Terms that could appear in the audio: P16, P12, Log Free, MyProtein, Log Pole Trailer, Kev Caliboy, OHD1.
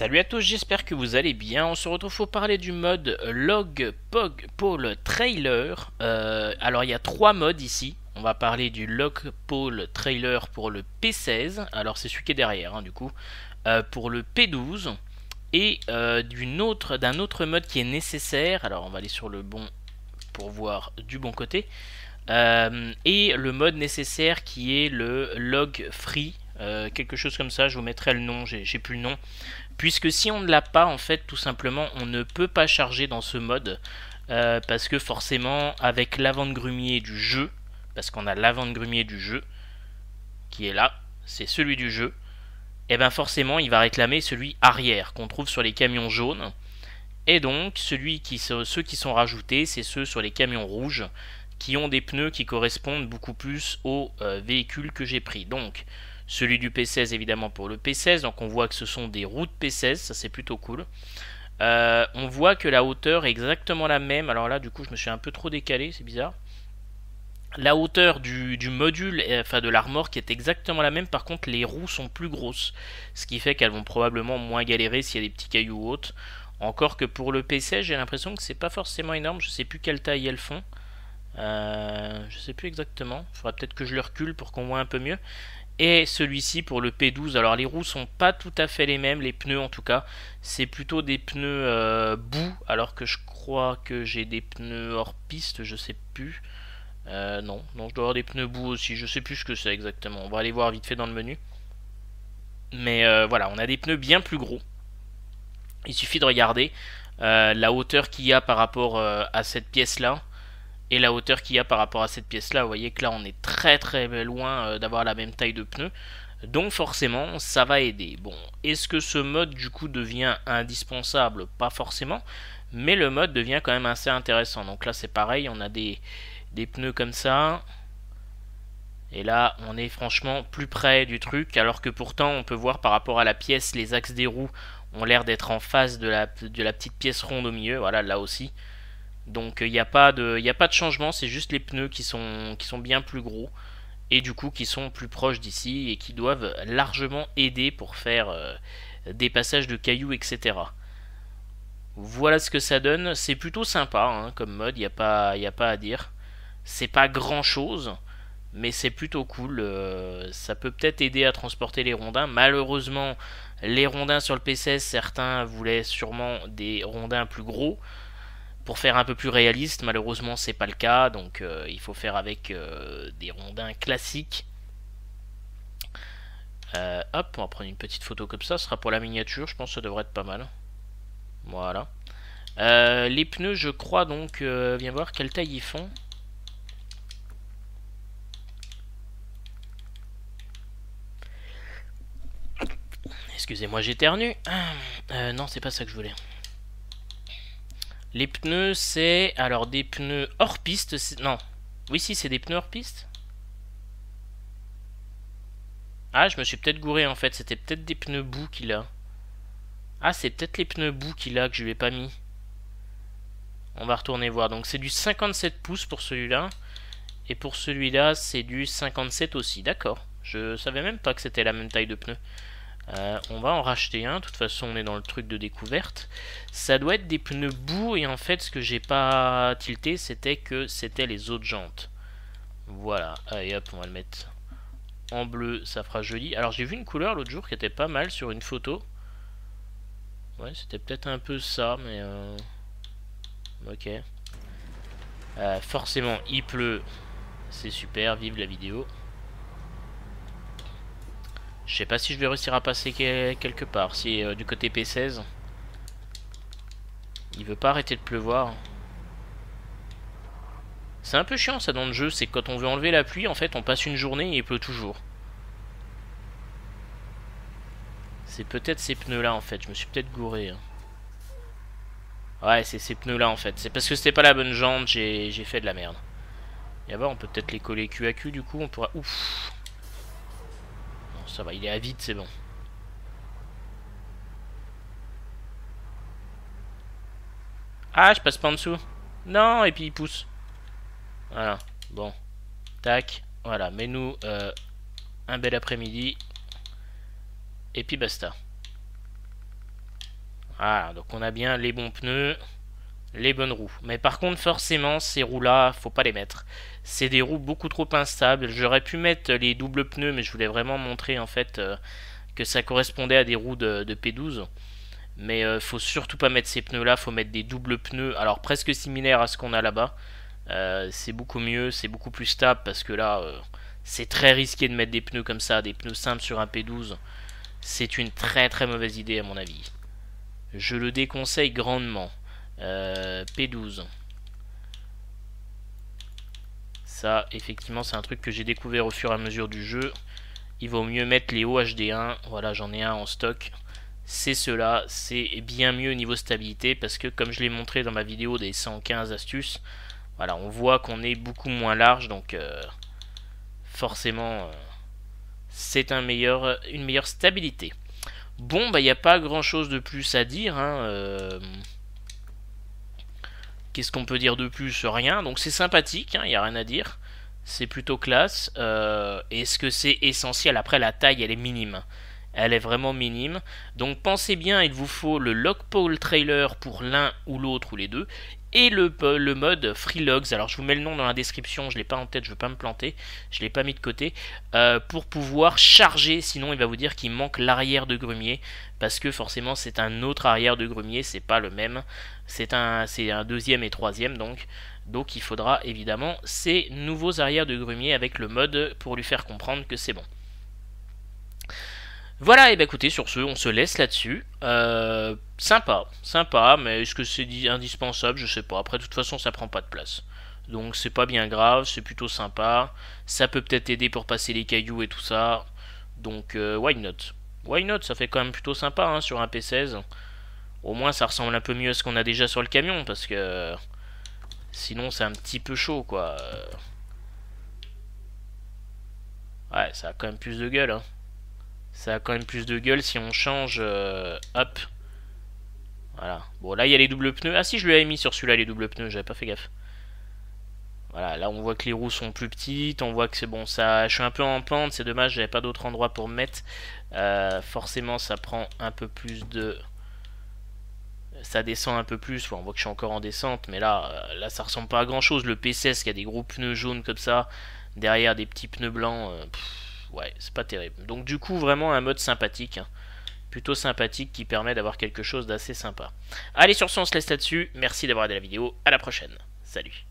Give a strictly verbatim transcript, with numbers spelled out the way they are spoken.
Salut à tous, j'espère que vous allez bien. On se retrouve pour parler du mode Log Pole Trailer. Euh, alors il y a trois modes ici. On va parler du Log Pole Trailer pour le P seize. Alors c'est celui qui est derrière hein, du coup. Euh, pour le P douze. Et euh, d'une autre, d'un autre mode qui est nécessaire. Alors on va aller sur le bon pour voir du bon côté. Euh, et le mode nécessaire qui est le Log Free. Euh, quelque chose comme ça, je vous mettrai le nom, j'ai plus le nom. Puisque si on ne l'a pas, en fait, tout simplement, on ne peut pas charger dans ce mode. Euh, parce que forcément, avec l'avant-grumier du jeu, parce qu'on a l'avant-grumier du jeu, qui est là, c'est celui du jeu, et bien forcément, il va réclamer celui arrière, qu'on trouve sur les camions jaunes. Et donc, celui qui, ceux qui sont rajoutés, c'est ceux sur les camions rouges, qui ont des pneus qui correspondent beaucoup plus aux euh, véhicules que j'ai pris. Donc, celui du P seize évidemment pour le P seize, donc on voit que ce sont des routes P seize, ça c'est plutôt cool. Euh, on voit que la hauteur est exactement la même, alors là du coup je me suis un peu trop décalé, c'est bizarre. La hauteur du, du module, enfin de l'armor qui est exactement la même, par contre les roues sont plus grosses. Ce qui fait qu'elles vont probablement moins galérer s'il y a des petits cailloux ou autres. Encore que pour le P seize j'ai l'impression que c'est pas forcément énorme, je sais plus quelle taille elles font. Euh, je sais plus exactement, il faudra peut-être que je le recule pour qu'on voit un peu mieux. Et celui-ci pour le P douze, alors les roues sont pas tout à fait les mêmes, les pneus en tout cas, c'est plutôt des pneus euh, boue, alors que je crois que j'ai des pneus hors piste, je sais plus. Euh, non, non, je dois avoir des pneus boue aussi, je sais plus ce que c'est exactement, on va aller voir vite fait dans le menu. Mais euh, voilà, on a des pneus bien plus gros, il suffit de regarder euh, la hauteur qu'il y a par rapport euh, à cette pièce-là. Et la hauteur qu'il y a par rapport à cette pièce-là, vous voyez que là on est très très loin d'avoir la même taille de pneus. Donc forcément, ça va aider. Bon, est-ce que ce mode du coup devient indispensable? Pas forcément, mais le mode devient quand même assez intéressant. Donc là c'est pareil, on a des, des pneus comme ça. Et là on est franchement plus près du truc, alors que pourtant on peut voir par rapport à la pièce, les axes des roues ont l'air d'être en face de la, de la petite pièce ronde au milieu, voilà là aussi. Donc il n'y a pas de, il n'y a pas de changement, c'est juste les pneus qui sont, qui sont bien plus gros et du coup qui sont plus proches d'ici et qui doivent largement aider pour faire euh, des passages de cailloux, et cetera. Voilà ce que ça donne, c'est plutôt sympa hein, comme mode, il n'y a pas, il n'y a pas à dire. C'est pas grand chose, mais c'est plutôt cool, euh, ça peut peut-être aider à transporter les rondins. Malheureusement, les rondins sur le P seize, certains voulaient sûrement des rondins plus gros. Pour faire un peu plus réaliste, malheureusement c'est pas le cas, donc euh, il faut faire avec euh, des rondins classiques. Euh, hop, on va prendre une petite photo comme ça, ce sera pour la miniature, je pense que ça devrait être pas mal. Voilà. Euh, les pneus, je crois, donc, euh, viens voir quelle taille ils font. Excusez-moi, j'éternue. Euh, non, c'est pas ça que je voulais. Les pneus, c'est... Alors, des pneus hors-piste... Non. Oui, si, c'est des pneus hors-piste. Ah, je me suis peut-être gouré, en fait. C'était peut-être des pneus boue qu'il a. Ah, c'est peut-être les pneus boue qu'il a que je lui ai pas mis. On va retourner voir. Donc, c'est du cinquante-sept pouces pour celui-là. Et pour celui-là, c'est du cinquante-sept aussi. D'accord. Je savais même pas que c'était la même taille de pneus. Euh, on va en racheter un, de toute façon on est dans le truc de découverte. Ça doit être des pneus boue et en fait ce que j'ai pas tilté c'était que c'était les autres jantes. Voilà, allez hop, on va le mettre en bleu, ça fera joli. Alors j'ai vu une couleur l'autre jour qui était pas mal sur une photo. Ouais, c'était peut-être un peu ça, mais euh... ok. Euh, forcément il pleut, c'est super, vive la vidéo. Je sais pas si je vais réussir à passer quelque part. Si euh, du côté P seize, il veut pas arrêter de pleuvoir. C'est un peu chiant ça dans le jeu, c'est que quand on veut enlever la pluie, en fait, on passe une journée et il pleut toujours. C'est peut-être ces pneus-là en fait. Je me suis peut-être gouré. Hein. Ouais, c'est ces pneus-là en fait. C'est parce que c'était pas la bonne jante, j'ai fait de la merde. Et là-bas, on peut peut-être les coller cul à cul. Du coup, on pourra. Ouf. Ça va, il est à vide, c'est bon. Ah, je passe pas en dessous. Non, et puis il pousse. Voilà, bon. Tac, voilà, mets-nous euh, un bel après-midi. Et puis basta. Voilà, donc on a bien les bons pneus, les bonnes roues. Mais par contre, forcément, ces roues-là, faut pas les mettre. C'est des roues beaucoup trop instables. J'aurais pu mettre les doubles pneus, mais je voulais vraiment montrer en fait euh, que ça correspondait à des roues de, de P douze. Mais euh, faut surtout pas mettre ces pneus-là, faut mettre des doubles pneus, alors presque similaires à ce qu'on a là-bas. Euh, c'est beaucoup mieux, c'est beaucoup plus stable, parce que là, euh, c'est très risqué de mettre des pneus comme ça, des pneus simples sur un P douze. C'est une très très mauvaise idée à mon avis. Je le déconseille grandement. Euh, P douze. Ça, effectivement, c'est un truc que j'ai découvert au fur et à mesure du jeu. Il vaut mieux mettre les O H D un. Voilà, j'en ai un en stock. C'est cela, c'est bien mieux niveau stabilité, parce que comme je l'ai montré dans ma vidéo des cent quinze astuces, voilà, on voit qu'on est beaucoup moins large, donc euh, forcément, euh, c'est un meilleur, une meilleure stabilité. Bon, bah il n'y a pas grand chose de plus à dire, hein, euh... qu'est-ce qu'on peut dire de plus? Rien, donc c'est sympathique, il n'y a rien à dire, c'est plutôt classe. euh, est-ce que c'est essentiel? Après, la taille, elle est minime. Elle est vraiment minime. Donc pensez bien, il vous faut le Log Pole Trailer pour l'un ou l'autre ou les deux. Et le, le mode Free Logs. Alors je vous mets le nom dans la description, je ne l'ai pas en tête, je ne veux pas me planter. Je ne l'ai pas mis de côté. Euh, pour pouvoir charger, sinon il va vous dire qu'il manque l'arrière de grumier. Parce que forcément c'est un autre arrière de grumier, c'est pas le même. C'est un, c'est un deuxième et troisième donc. Donc il faudra évidemment ces nouveaux arrières de grumier avec le mode pour lui faire comprendre que c'est bon. Voilà, et bah écoutez, sur ce, on se laisse là-dessus. Euh, sympa, sympa, mais est-ce que c'est indispensable? Je sais pas. Après, de toute façon, ça prend pas de place. Donc, c'est pas bien grave, c'est plutôt sympa. Ça peut peut-être aider pour passer les cailloux et tout ça. Donc, euh, why not? Why not? Ça fait quand même plutôt sympa hein, sur un P seize. Au moins, ça ressemble un peu mieux à ce qu'on a déjà sur le camion, parce que sinon, c'est un petit peu chaud, quoi. Ouais, ça a quand même plus de gueule, hein. Ça a quand même plus de gueule si on change. Euh, hop. Voilà. Bon, là, il y a les doubles pneus. Ah, si, je lui avais mis sur celui-là les doubles pneus. J'avais pas fait gaffe. Voilà. Là, on voit que les roues sont plus petites. On voit que c'est bon. Ça, je suis un peu en pente. C'est dommage. J'avais pas d'autre endroit pour me mettre. Euh, forcément, ça prend un peu plus de. Ça descend un peu plus. Ouais, on voit que je suis encore en descente. Mais là, euh, là ça ressemble pas à grand-chose. Le P seize qui a des gros pneus jaunes comme ça. Derrière, des petits pneus blancs. Euh, pff. Ouais, c'est pas terrible. Donc du coup, vraiment un mode sympathique. Hein. Plutôt sympathique qui permet d'avoir quelque chose d'assez sympa. Allez, sur ce, on se laisse là-dessus. Merci d'avoir regardé la vidéo. À la prochaine. Salut.